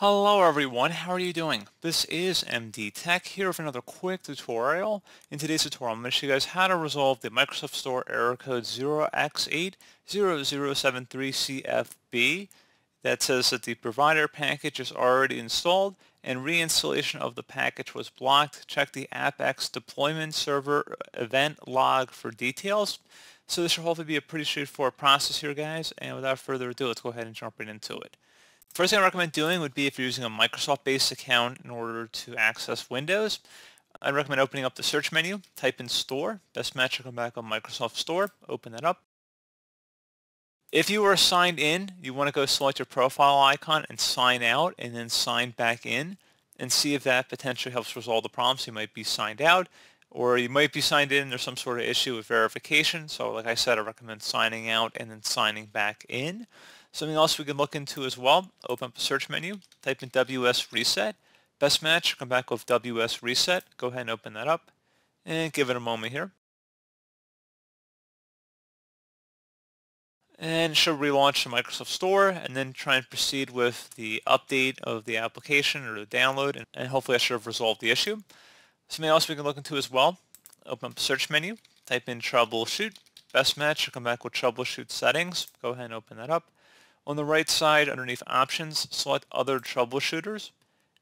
Hello everyone, how are you doing? This is MD Tech here with another quick tutorial. In today's tutorial, I'm going to show you guys how to resolve the Microsoft Store error code 0x80073cfb that says that the provider package is already installed and reinstallation of the package was blocked. Check the AppX deployment server event log for details. So this should hopefully be a pretty straightforward process here, guys, and without further ado, let's go ahead and jump right into it. First thing I recommend doing would be if you're using a Microsoft-based account in order to access Windows, I'd recommend opening up the search menu, type in Store, best match will come back on Microsoft Store, open that up. If you are signed in, you want to go select your profile icon and sign out and then sign back in and see if that potentially helps resolve the problem. So you might be signed out or you might be signed in, there's some sort of issue with verification. So like I said, I recommend signing out and then signing back in. Something else we can look into as well, open up a search menu, type in WS Reset, best match, come back with WS Reset, go ahead and open that up and give it a moment here. And it should relaunch the Microsoft Store and then try and proceed with the update of the application or the download, and hopefully I should have resolved the issue. Something else we can look into as well, open up a search menu, type in Troubleshoot, best match, come back with Troubleshoot Settings, go ahead and open that up. On the right side, underneath Options, select Other Troubleshooters,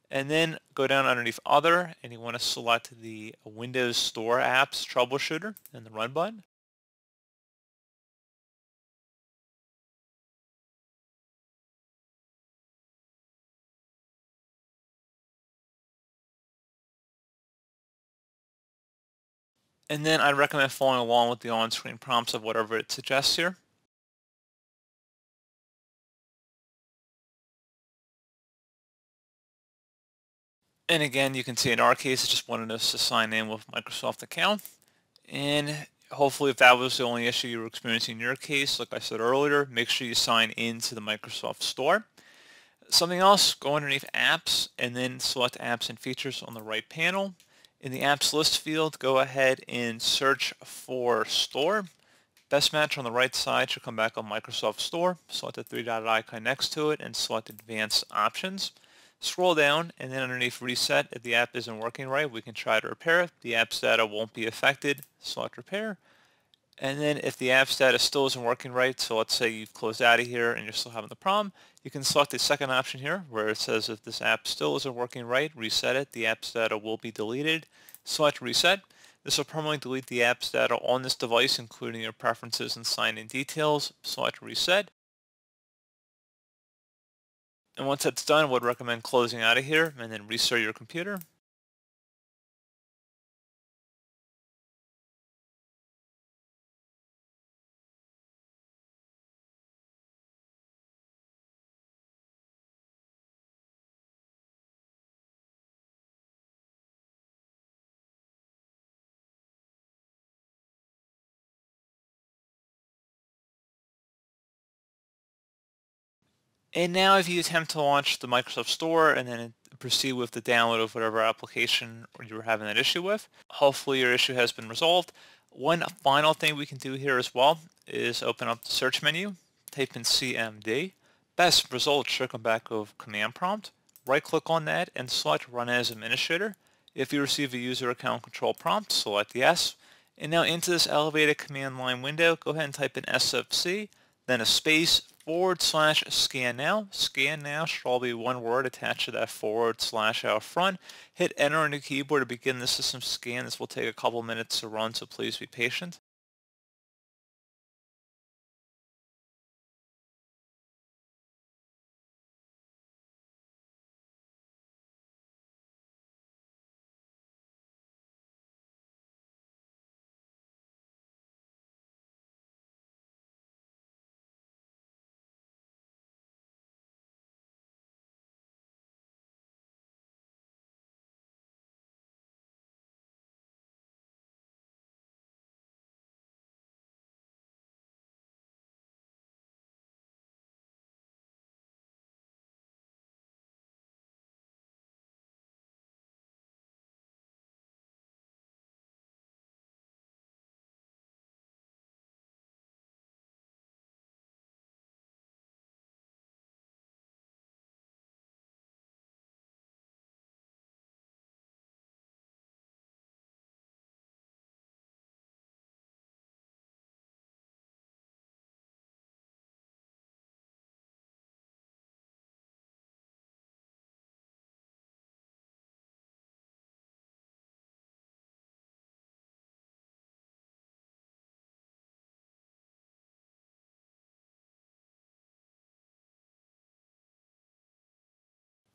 and then go down underneath Other, and you want to select the Windows Store Apps Troubleshooter and the Run button. And then I'd recommend following along with the on-screen prompts of whatever it suggests here. And again, you can see in our case, it just wanted us to sign in with Microsoft account. And hopefully if that was the only issue you were experiencing in your case, like I said earlier, make sure you sign into the Microsoft Store. Something else, go underneath Apps and then select Apps and Features on the right panel. In the Apps list field, go ahead and search for Store. Best match on the right side should come back on Microsoft Store. Select the three-dotted icon next to it and select Advanced Options. Scroll down and then underneath Reset, if the app isn't working right, we can try to repair it. The app's data won't be affected, select Repair. And then if the app's data still isn't working right, so let's say you've closed out of here and you're still having the problem, you can select the second option here where it says if this app still isn't working right, reset it, the app's data will be deleted, select Reset. This will permanently delete the app's data on this device, including your preferences and sign-in details, select Reset. And once that's done, I would recommend closing out of here and then restart your computer. And now if you attempt to launch the Microsoft Store and then proceed with the download of whatever application you were having that issue with, hopefully your issue has been resolved. One final thing we can do here as well is open up the search menu, type in CMD, best results should come back with command prompt, right click on that and select Run as Administrator. If you receive a user account control prompt, select Yes. And now into this elevated command line window, go ahead and type in SFC, then a space, / scan now. Scan now should all be one word attached to that / out front. Hit enter on your keyboard to begin the system scan. This will take a couple minutes to run, so please be patient.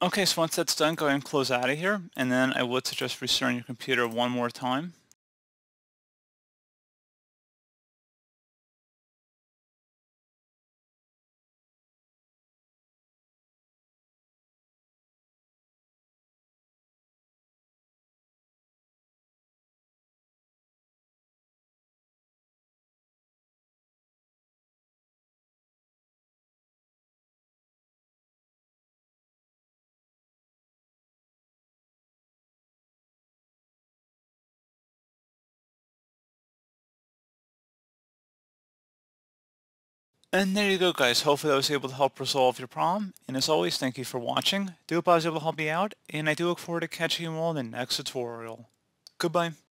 Okay, so once that's done, go ahead and close out of here, and then I would suggest restarting your computer one more time. And there you go, guys. Hopefully I was able to help resolve your problem. And as always, thank you for watching. I do hope I was able to help you out, and I do look forward to catching you all in the next tutorial. Goodbye.